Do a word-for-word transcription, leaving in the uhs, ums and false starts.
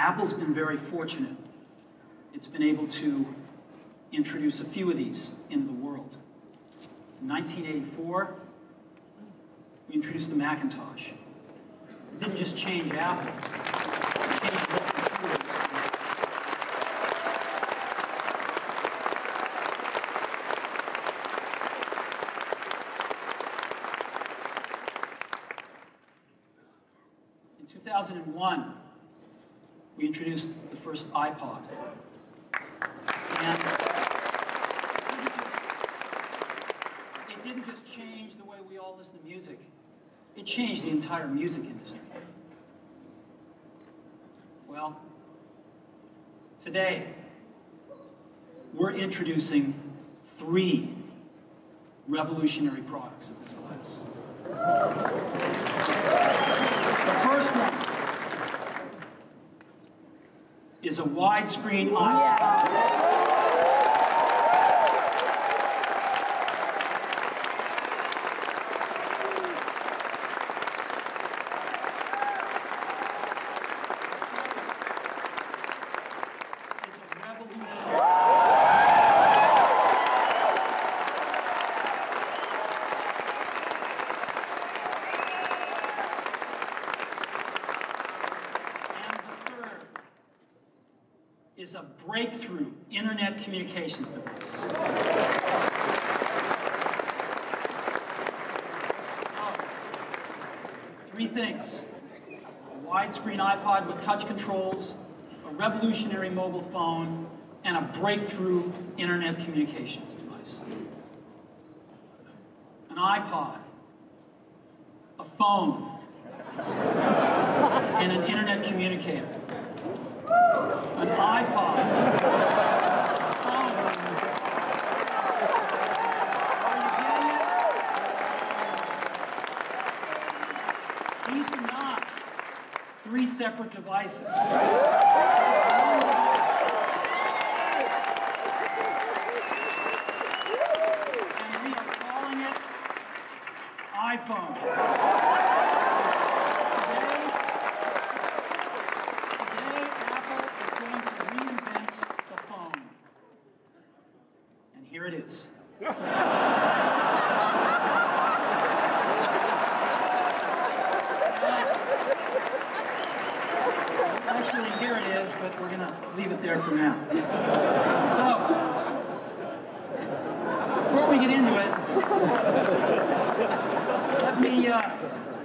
Apple's been very fortunate. It's been able to introduce a few of these into the world. In nineteen eighty-four, we introduced the Macintosh. It didn't just change Apple. It changed the world. two thousand one, we introduced the first iPod. And it didn't just change the way we all listen to music. It changed the entire music industry. Well, today, we're introducing three revolutionary products of this class. The first one is a widescreen iPod. Yeah. It's a revolution. Is a breakthrough internet communications device. Now, three things: a widescreen iPod with touch controls, a revolutionary mobile phone, and a breakthrough internet communications device. An iPod, a phone, and an internet communicator. An iPod, a phone. Are you getting it? These are not three separate devices. And we are calling it iPhone. Here it is. Actually, here it is, but we're going to leave it there for now. So, before we get into it, let me uh,